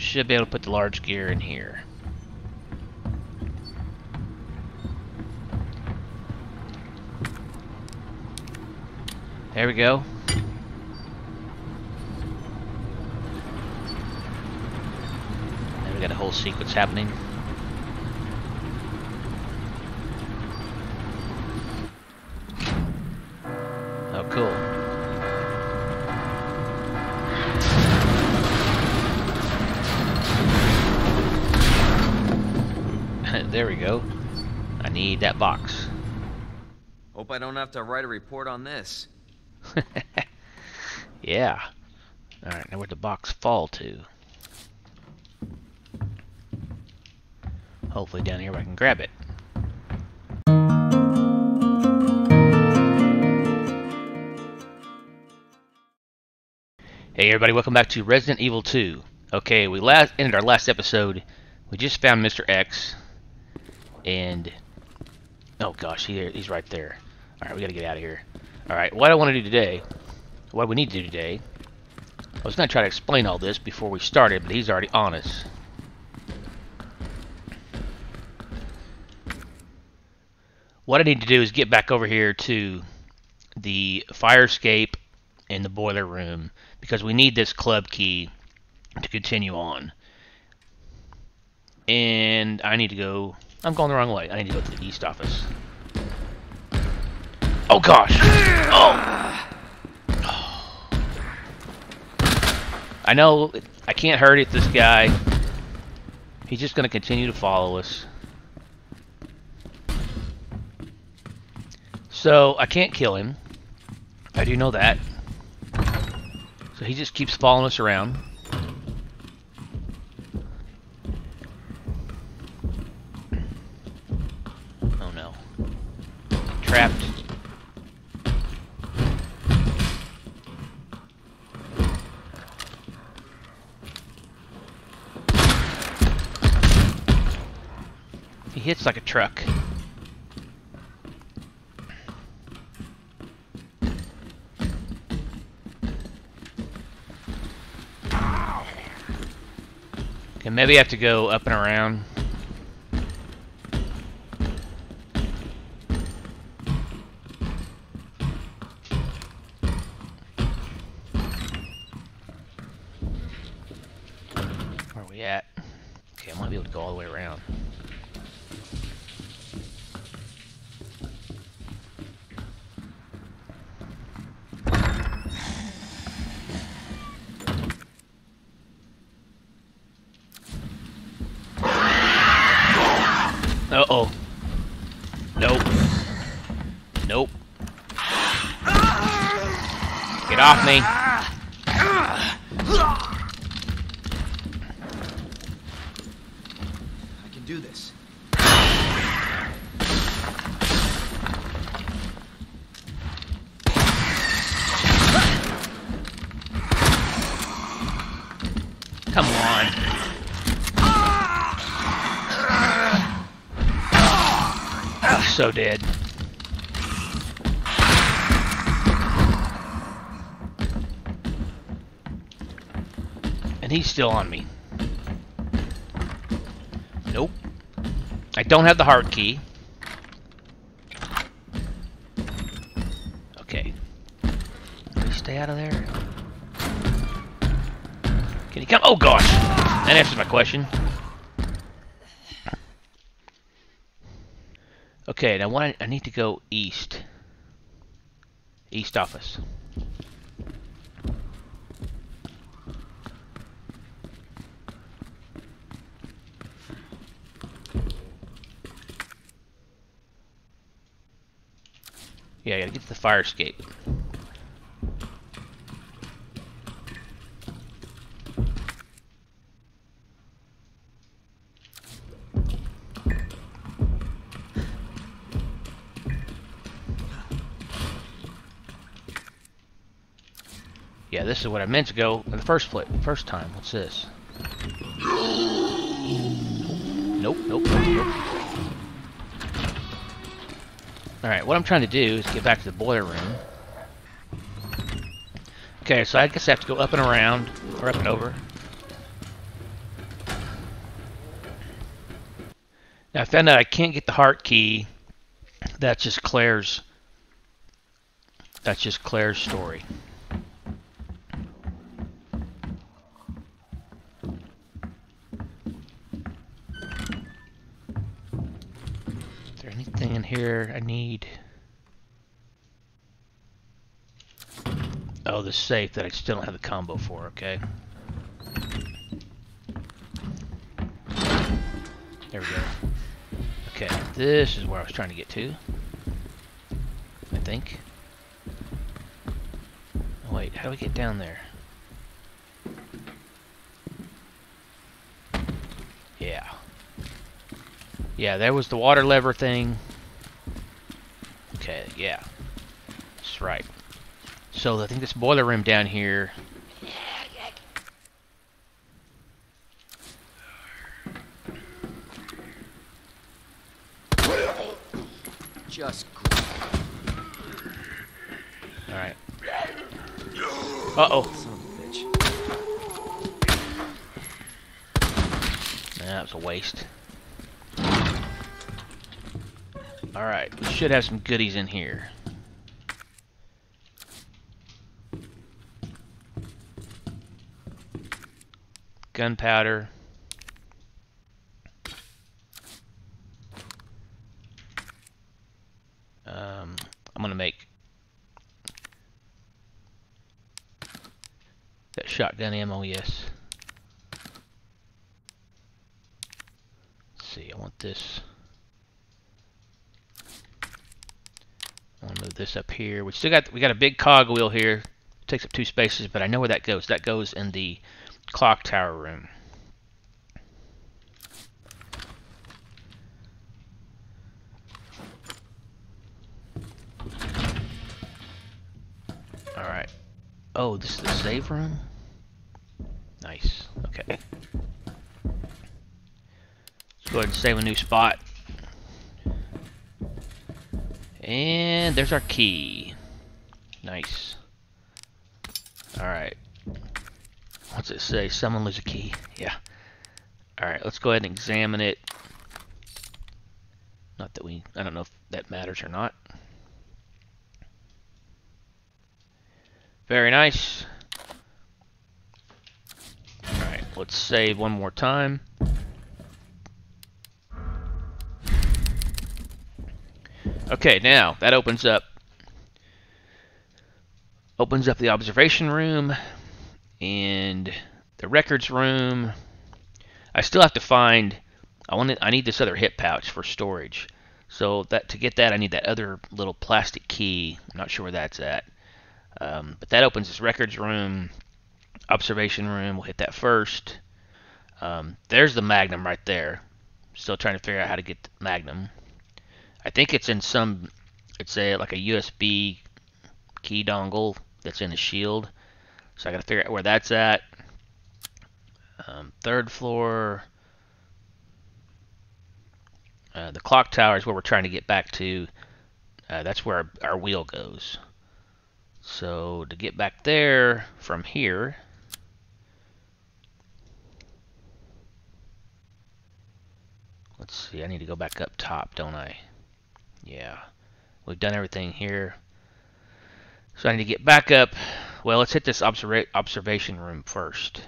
We should be able to put the large gear in here. There we go. And we got a whole sequence happening. Oh, cool. There we go. I need that box. Hope I don't have to write a report on this. Yeah. Alright, now where'd the box fall to? Hopefully down here where I can grab it. Hey everybody, welcome back to Resident Evil 2. Okay, we ended our last episode. We just found Mr. X. And oh gosh, he's right there. All right, we gotta get out of here. All right, what we need to do today. I was gonna try to explain all this before we started, but he's already on us. What I need to do is get back over here to the fire escape and the boiler room because we need this club key to continue on. And I need to go. I'm going the wrong way. I need to go to the east office. Oh gosh! Oh! Oh. I know I can't hurt it, this guy. He's just going to continue to follow us. So I can't kill him. I do know that. So he just keeps following us around. Trapped. He hits like a truck. Okay, maybe I have to go up and around. Uh-oh. Nope. Nope. Get off me. I can do this. Come on. So dead. And he's still on me. Nope. I don't have the heart key. Okay. Can we stay out of there? Can he come? Oh gosh! That answers my question. Okay, now I need to go east. East office. Yeah, I gotta get to the fire escape. Yeah, this is what I meant to go in the first time. What's this? Nope, nope, nope, nope. Alright, what I'm trying to do is get back to the boiler room. Okay, so I guess I have to go up and around, or up and over. I found out I can't get the heart key. That's just Claire's. That's just Claire's story. Is there anything in here I need? Oh, the safe that I still don't have the combo for, okay. There we go. Okay, this is where I was trying to get to, I think. Oh, wait, how do we get down there? Yeah. Yeah, there was the water lever thing. Okay, yeah. That's right. So I think this boiler room down here. Just all right. Uh-oh. Son of a bitch. That was a waste. All right, we should have some goodies in here. Gunpowder. I'm gonna make that shotgun ammo, yes. Let's see, I want this. I wanna move this up here. We still got a big cog wheel here. It takes up two spaces, but I know where that goes. That goes in the clock tower room. All right. Oh, this is the save room? Nice. Okay. Let's go ahead and save a new spot. And there's our key. Nice. All right. What's it say? Someone lose a key. Yeah. Alright, let's go ahead and examine it. Not that we... I don't know if that matters or not. Very nice. Alright, let's save one more time. Okay, now, that opens up... Opens up the observation room. And the records room. I still have to find. I need this other hip pouch for storage. So that to get that, I need that other little plastic key. I'm not sure where that's at. But that opens this records room, observation room. We'll hit that first. There's the Magnum right there. Still trying to figure out how to get the Magnum. I think it's in some. It's like a USB key dongle that's in a shield. So I gotta figure out where that's at. Third floor. The clock tower is where we're trying to get back to. That's where our wheel goes. So to get back there from here. Let's see, I need to go back up top, don't I? Yeah. We've done everything here. So I need to get back up. Well, let's hit this observation room first.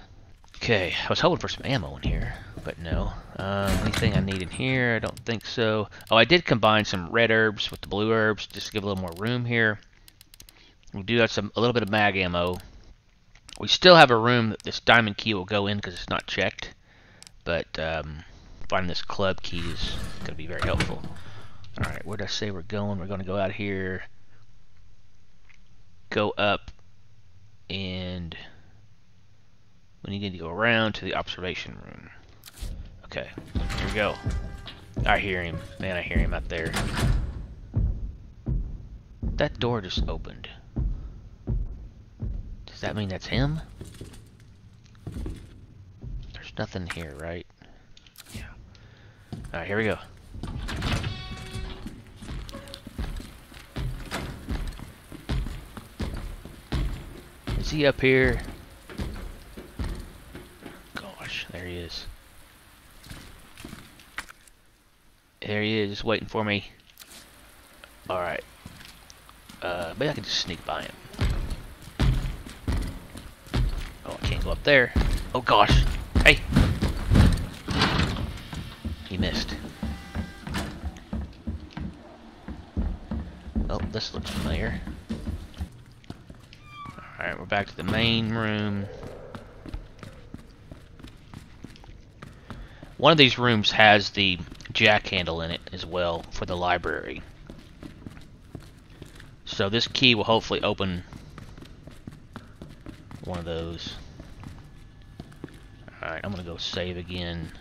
Okay, I was hoping for some ammo in here, but no. Anything I need in here? I don't think so. Oh, I did combine some red herbs with the blue herbs just to give a little more room here. We do have a little bit of mag ammo. We still have a room that this diamond key will go in because it's not checked, but finding this club key is going to be very helpful. All right, where did I say we're going? We're going to go out here, go up. And we need to go around to the observation room. Okay, here we go. I hear him. Man, I hear him out there. That door just opened. Does that mean that's him? There's nothing here, right? Yeah. Alright, here we go. Is he up here? Gosh, there he is. There he is, just waiting for me. Alright. Maybe I can just sneak by him. Oh, I can't go up there. Oh gosh. Hey! He missed. Oh, this looks familiar. Alright, we're back to the main room. One of these rooms has the jack handle in it as well for the library. So this key will hopefully open one of those. Alright, I'm gonna go save again.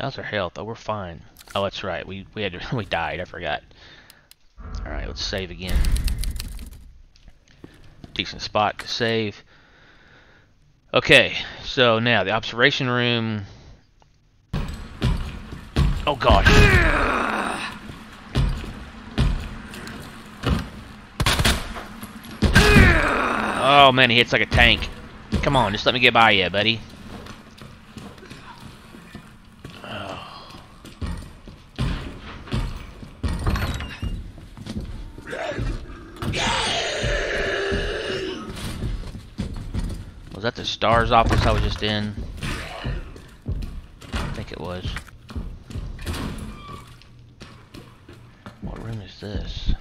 How's our health? Oh, we're fine. Oh, that's right. We died. I forgot. All right, let's save again. Decent spot to save. Okay, so now the observation room. Oh gosh. Oh man, he hits like a tank. Come on, just let me get by you, buddy. Was that the STARS office I was just in? I think it was. What room is this?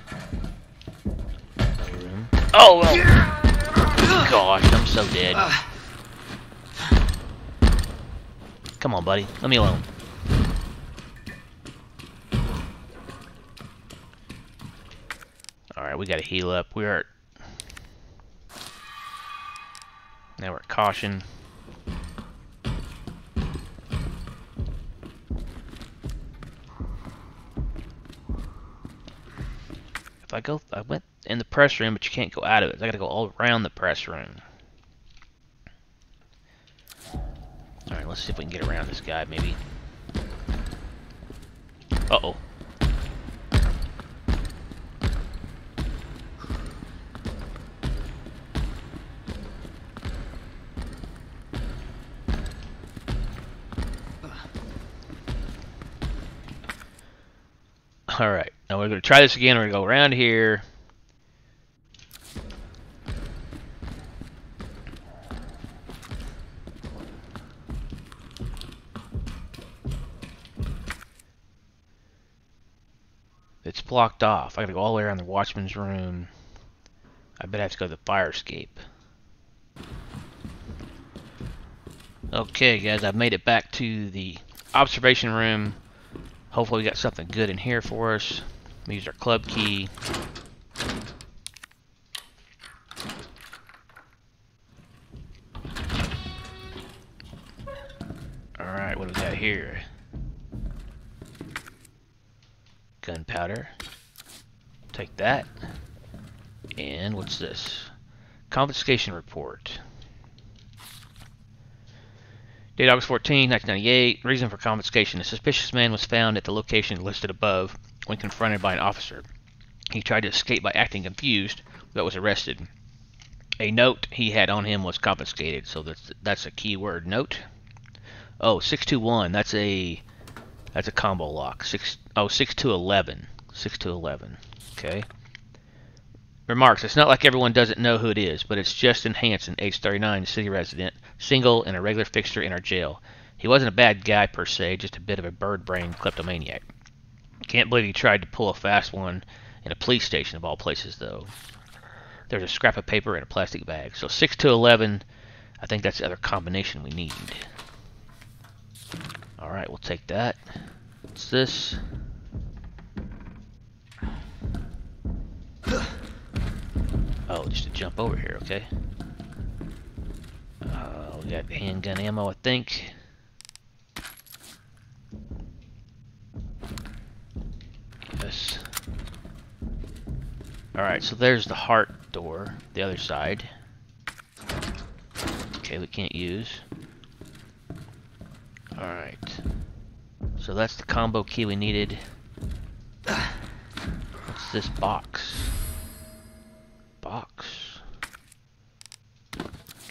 Another room. Oh, well. Gosh, I'm so dead. Come on, buddy. Let me alone. Alright, we gotta heal up. We are... Now we're at caution. If I go, I went in the press room, but you can't go out of it. I gotta go all around the press room. Alright, let's see if we can get around this guy, maybe. Uh-oh. Alright, now we're going to try this again. We're going to go around here. It's blocked off. I got to go all the way around the watchman's room. I bet I have to go to the fire escape. Okay, guys, I've made it back to the observation room. Hopefully we got something good in here for us. We use our club key. Alright, what do we got here? Gunpowder. Take that. And what's this? Confiscation report. Date August 14, 1998. Reason for confiscation. A suspicious man was found at the location listed above when confronted by an officer. He tried to escape by acting confused, but was arrested. A note he had on him was confiscated, so that's a key word. Note. Oh, 621. That's a combo lock. 6 to 11. 6 to 11. Okay. Remarks. It's not like everyone doesn't know who it is, but it's Justin Hanson, age 39, city resident, single, and a regular fixture in our jail. He wasn't a bad guy per se, just a bit of a bird-brained kleptomaniac. Can't believe he tried to pull a fast one in a police station of all places, though. There's a scrap of paper and a plastic bag. So 6 to 11, I think that's the other combination we need. Alright, we'll take that. What's this? Oh, just to jump over here, okay. We got handgun ammo, I think. Yes. Alright, so there's the heart door, the other side. Okay, we can't use. Alright. So that's the combo key we needed. What's this box? Box.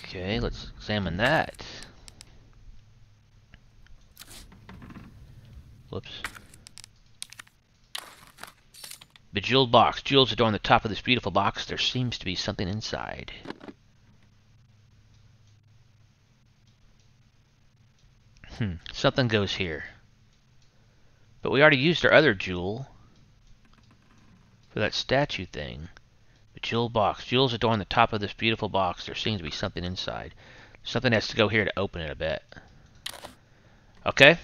Okay, let's examine that. Whoops. Bejeweled box. Jewels adorn the top of this beautiful box. There seems to be something inside. Something goes here. But we already used our other jewel for that statue thing. Bejeweled box. Jewels adorn the top of this beautiful box. There seems to be something inside. Something has to go here to open it, I bet. Okay.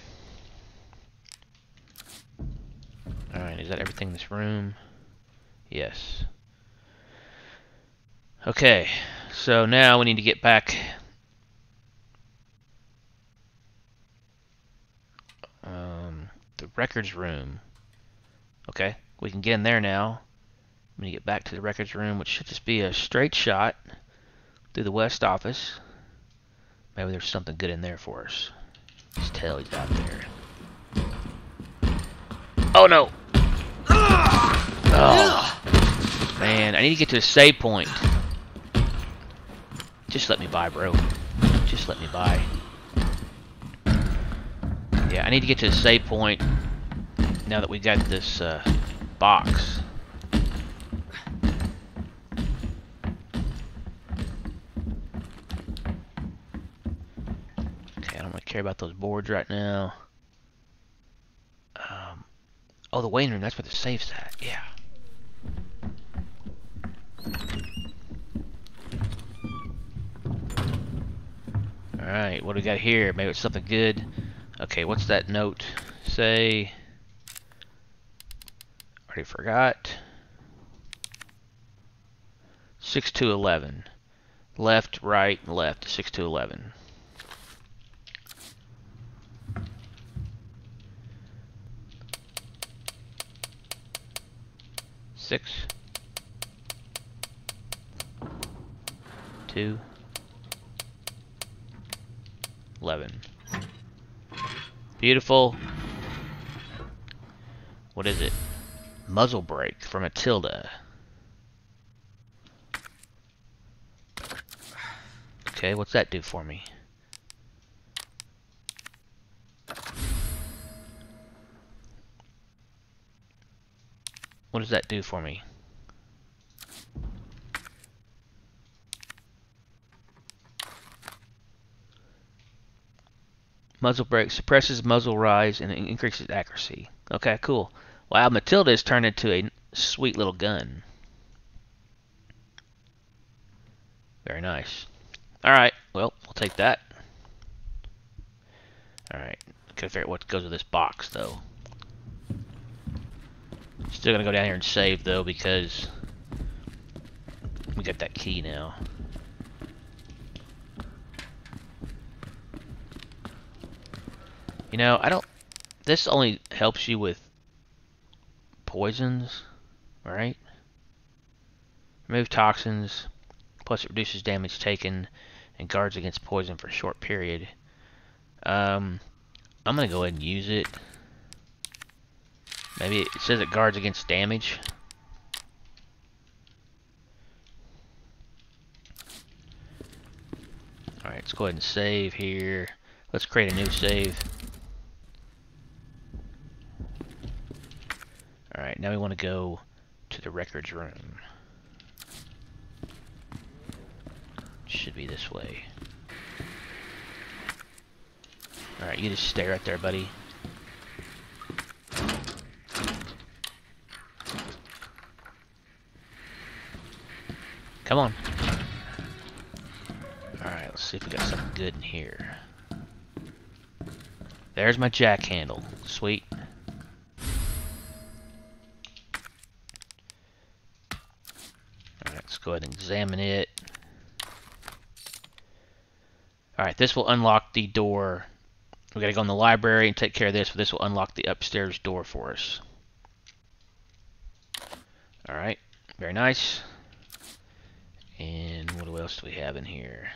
Alright, is that everything in this room? Yes. Okay, so now we need to get back. The records room. Okay, we can get in there now. I'm going to get back to the records room, which should just be a straight shot through the west office. Maybe there's something good in there for us. Let's tell he's out there. Oh no! Oh, man, I need to get to a save point. Just let me by, bro. Just let me by. Yeah, I need to get to a save point now that we got this box. Okay, I don't really care about those boards right now. Oh, the waiting room, that's where the safe's at, yeah. Alright, what do we got here? Maybe it's something good. Okay, what's that note say? Already forgot. 6 to 11. Left, right, and left, 6 to 11. Six, two, 11. Beautiful. What is it? Muzzle brake from Matilda. Okay, what's that do for me? What does that do for me? Muzzle brake suppresses muzzle rise and increases accuracy. Okay, cool. Wow, Matilda has turned into a sweet little gun. Very nice. Alright, well, we'll take that. Alright, gotta figure out what goes with this box, though. Still gonna go down here and save though because we got that key now. You know, I don't. This only helps you with poisons, right? Remove toxins, plus it reduces damage taken and guards against poison for a short period. I'm gonna go ahead and use it. Maybe it says it guards against damage. Alright, let's go ahead and save here. Let's create a new save. Alright, now we want to go to the records room. Should be this way. Alright, you just stay right there, buddy. Come on. Alright, let's see if we got something good in here. There's my jack handle. Sweet. Alright, let's go ahead and examine it. Alright, this will unlock the door. We gotta go in the library and take care of this, but this will unlock the upstairs door for us. Alright, very nice. And what else do we have in here?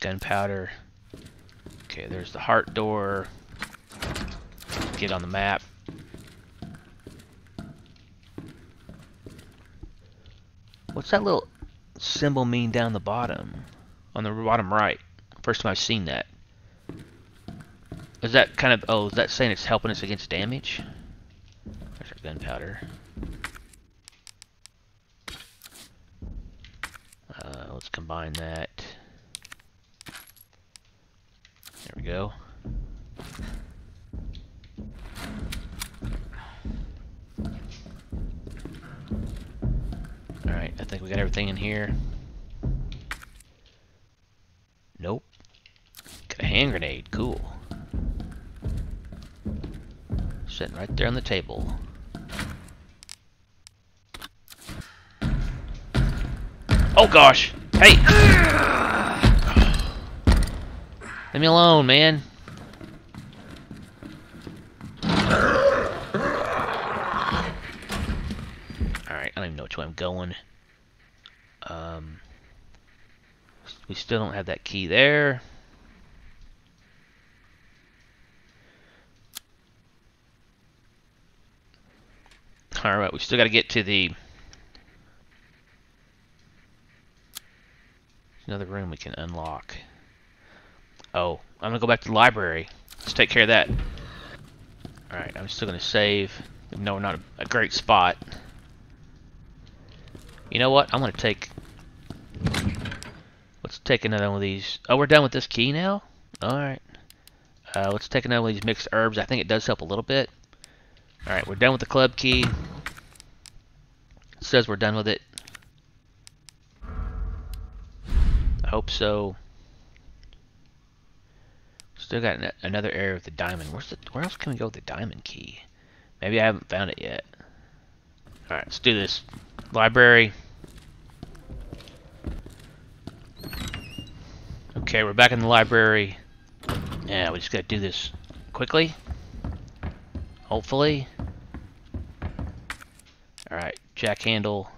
Gunpowder. Okay, there's the heart door. Get on the map. What's that little symbol mean down the bottom? On the bottom right. First time I've seen that. Is that kind of... Oh, is that saying it's helping us against damage? There's our gunpowder. Let's combine that. There we go. Alright, I think we got everything in here. Nope. Got a hand grenade. Cool. Sitting right there on the table. Oh gosh! Hey! Leave me alone, man. Alright, I don't even know which way I'm going. We still don't have that key there. Alright, we still gotta get to the... another room we can unlock. Oh, I'm gonna go back to the library. Let's take care of that. Alright, I'm still gonna save. No, we're not a great spot. You know what? I'm gonna take... let's take another one of these. Oh, we're done with this key now? Alright. Let's take another one of these mixed herbs. I think it does help a little bit. Alright, we're done with the club key. It says we're done with it. I hope so. Still got another area with the diamond. Where else can we go with the diamond key? Maybe I haven't found it yet. Alright, let's do this. Library. Okay, we're back in the library. Yeah, we just gotta do this quickly. Hopefully. Alright, jack handle.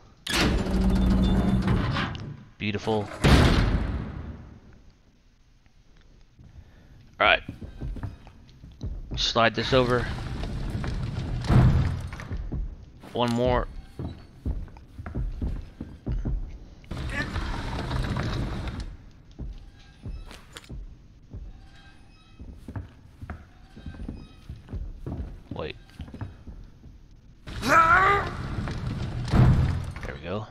Beautiful. Alright. Slide this over. One more. Wait. There we go.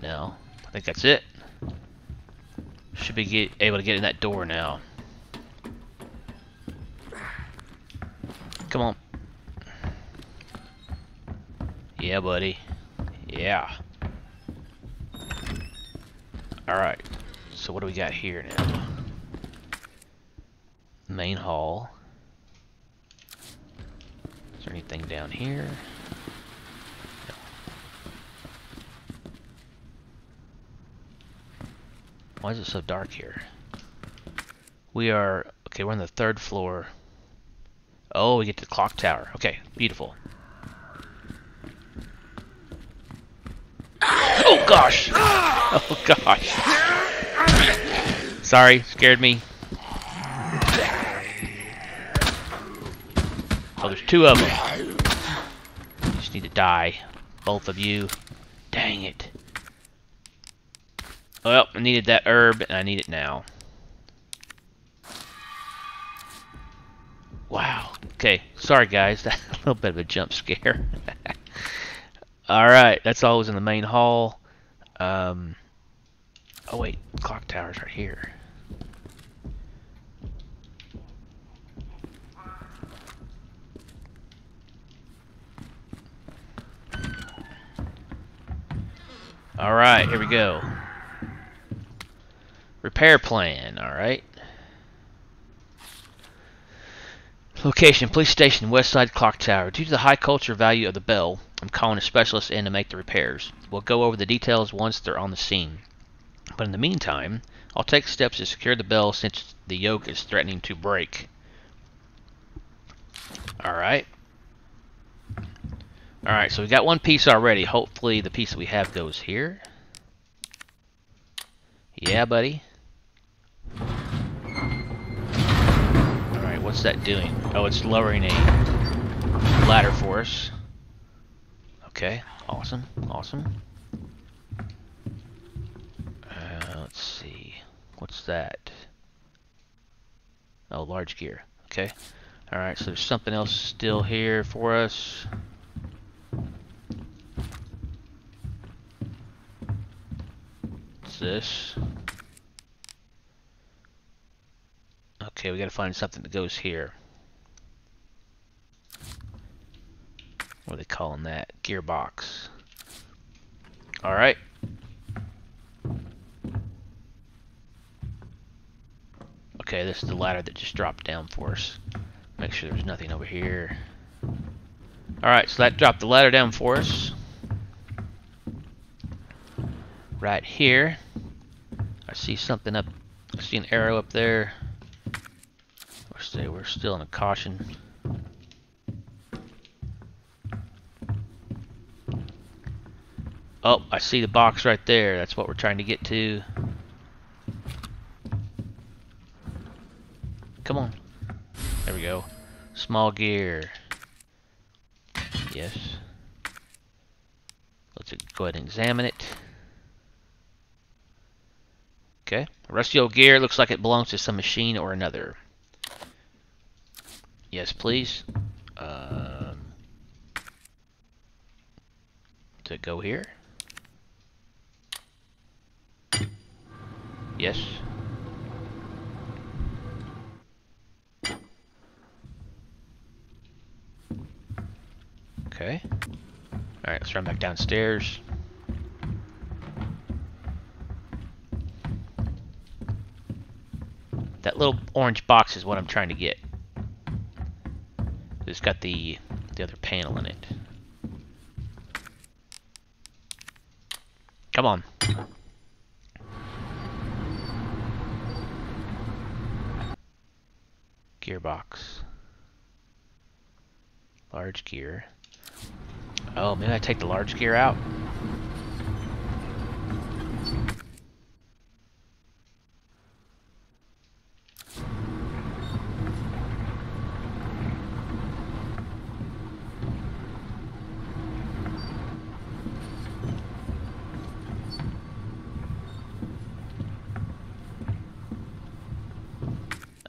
Now, I think that's it. Should be able to get in that door now. Come on. Yeah, buddy. Yeah. Alright. So what do we got here now? Main hall. Is there anything down here? No. Why is it so dark here? We are... okay, we're on the third floor. Oh, we get to the clock tower. Okay, beautiful. Oh gosh! Oh gosh! Sorry, scared me. Oh, there's two of them. Just need to die. Both of you. Dang it. Well, I needed that herb, and I need it now. Wow. Okay, sorry guys, that a little bit of a jump scare. Alright, that's always in the main hall. Oh wait, clock tower's right here. Alright, here we go. Repair plan, alright. Location, police station, west side clock tower. Due to the high culture value of the bell, I'm calling a specialist in to make the repairs. We'll go over the details once they're on the scene. But in the meantime, I'll take steps to secure the bell since the yoke is threatening to break. Alright. Alright, so we got one piece already. Hopefully the piece that we have goes here. Yeah, buddy. What's that doing? Oh, it's lowering a ladder for us. Okay, awesome, awesome. Let's see. What's that? Oh, large gear. Okay. Alright, so there's something else still here for us. What's this? Okay, we gotta find something that goes here. What are they calling that? Gearbox. Alright. Okay, this is the ladder that just dropped down for us. Make sure there's nothing over here. Alright, so that dropped the ladder down for us. Right here. I see something up. I see an arrow up there. We're still in a caution. Oh, I see the box right there. That's what we're trying to get to. Come on. There we go. Small gear. Yes. Let's go ahead and examine it. Okay. Rusty old gear looks like it belongs to some machine or another. Yes, please. To go here. Yes. Okay. Alright, let's run back downstairs. That little orange box is what I'm trying to get. It's got the other panel in it. Come on. Gearbox. Large gear. Oh, maybe I take the large gear out.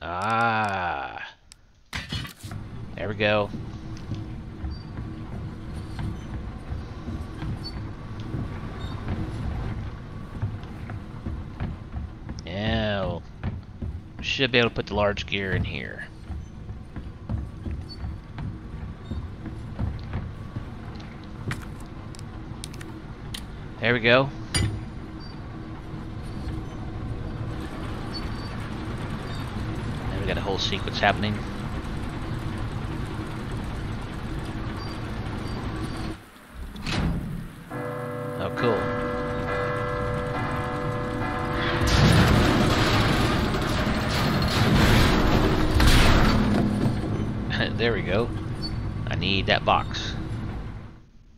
Ah. There we go. Should be able to put the large gear in here. There we go. Now we got a whole sequence happening. Oh, cool. There we go. I need that box.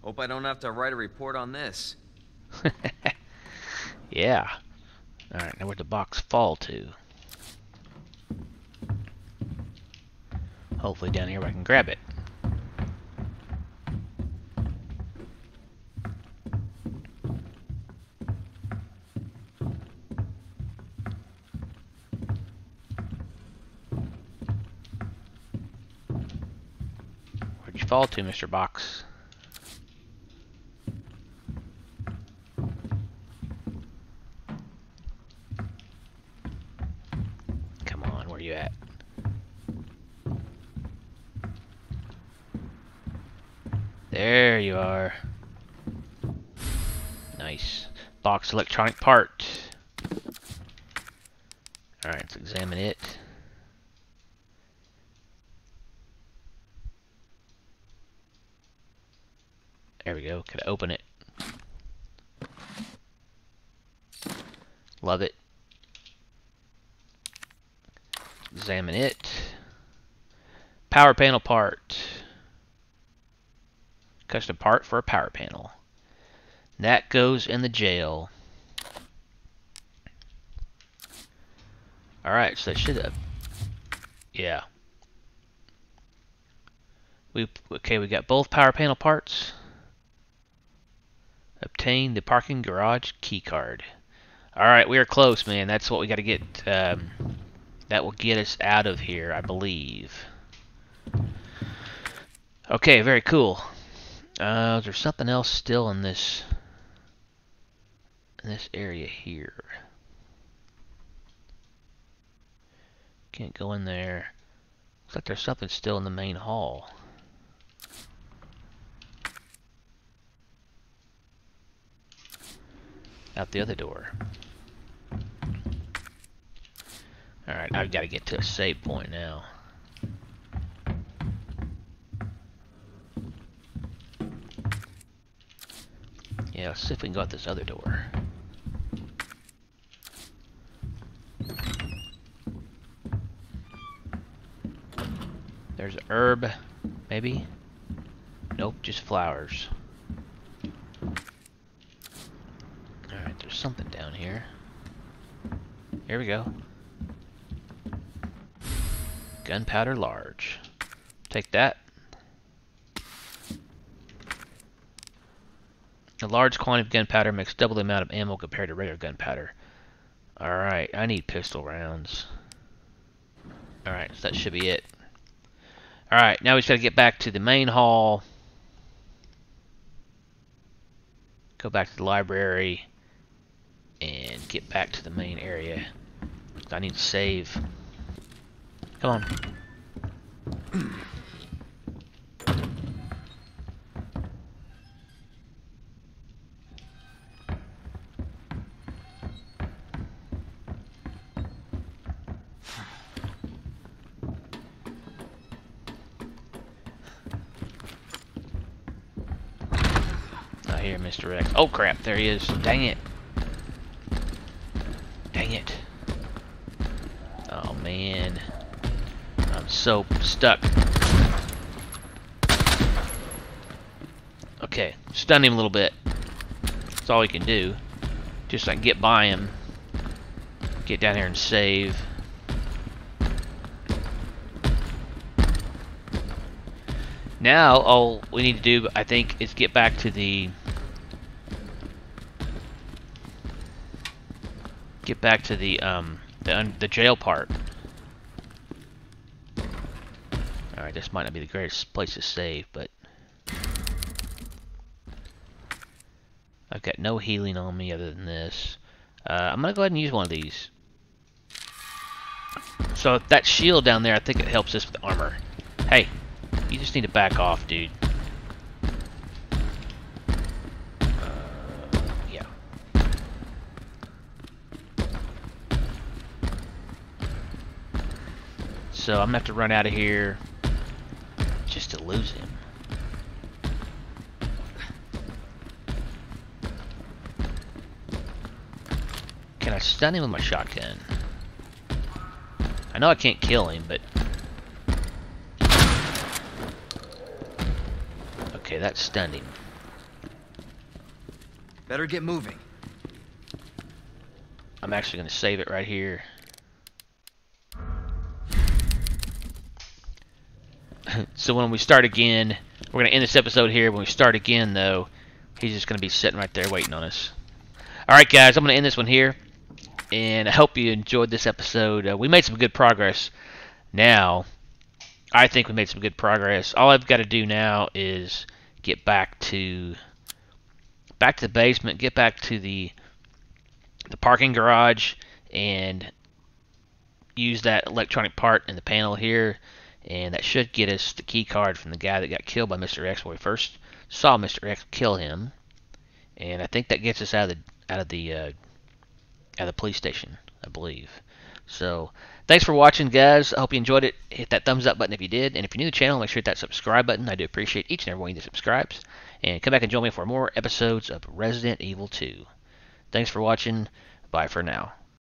Hope I don't have to write a report on this. Yeah. Alright, now where'd the box fall to? Hopefully down here where I can grab it. Fall to, Mr. Box. Come on, where you at? There you are. Nice. Box electronic part. Alright, let's examine it. There we go. Could I open it? Love it. Examine it. Power panel part. Custom part for a power panel. That goes in the jail. Alright, so that should have... Yeah. Okay, we got both power panel parts. Obtain the parking garage key card. All right, we are close, man. That's what we got to get. That will get us out of here, I believe. Okay, very cool. Is there something else still in this area here? Can't go in there. Looks like there's something still in the main hall. Out the other door. Alright, I've got to get to a save point now. Yeah, let's see if we can go out this other door. There's a herb, maybe? Nope, just flowers. Alright, there's something down here. Here we go. Gunpowder large. Take that. A large quantity of gunpowder makes double the amount of ammo compared to regular gunpowder. Alright, I need pistol rounds. Alright, so that should be it. Alright, now we just gotta get back to the main hall. Go back to the library. And get back to the main area. I need to save. Come on. I hear Mr. X. Oh crap, there he is. Dang it. Dang it. Oh man. I'm so stuck. Okay, stun him a little bit. That's all he can do. Just so I can get by him. Get down here and save. Now all we need to do, I think, is get back to the... Get back to the jail part. Alright, this might not be the greatest place to save, but I've got no healing on me other than this. I'm gonna go ahead and use one of these. So that shield down there, I think it helps us with the armor. Hey, you just need to back off, dude. Yeah. So I'm gonna have to run out of here. Just to lose him. Can I stun him with my shotgun? I know I can't kill him, but... Okay, that stunned him. Better get moving. I'm actually going to save it right here. So when we start again, we're going to end this episode here. When we start again, though, he's just going to be sitting right there waiting on us. All right, guys, I'm going to end this one here, and I hope you enjoyed this episode. We made some good progress. Now, I think we made some good progress. All I've got to do now is get back to the basement, get back to the parking garage, and use that electronic part in the panel here. And that should get us the key card from the guy that got killed by Mr. X when we first saw Mr. X kill him. And I think that gets us out of the police station, I believe. So, thanks for watching, guys. I hope you enjoyed it. Hit that thumbs up button if you did. And if you're new to the channel, make sure to hit that subscribe button. I do appreciate each and every one of you that subscribes. And come back and join me for more episodes of Resident Evil 2. Thanks for watching. Bye for now.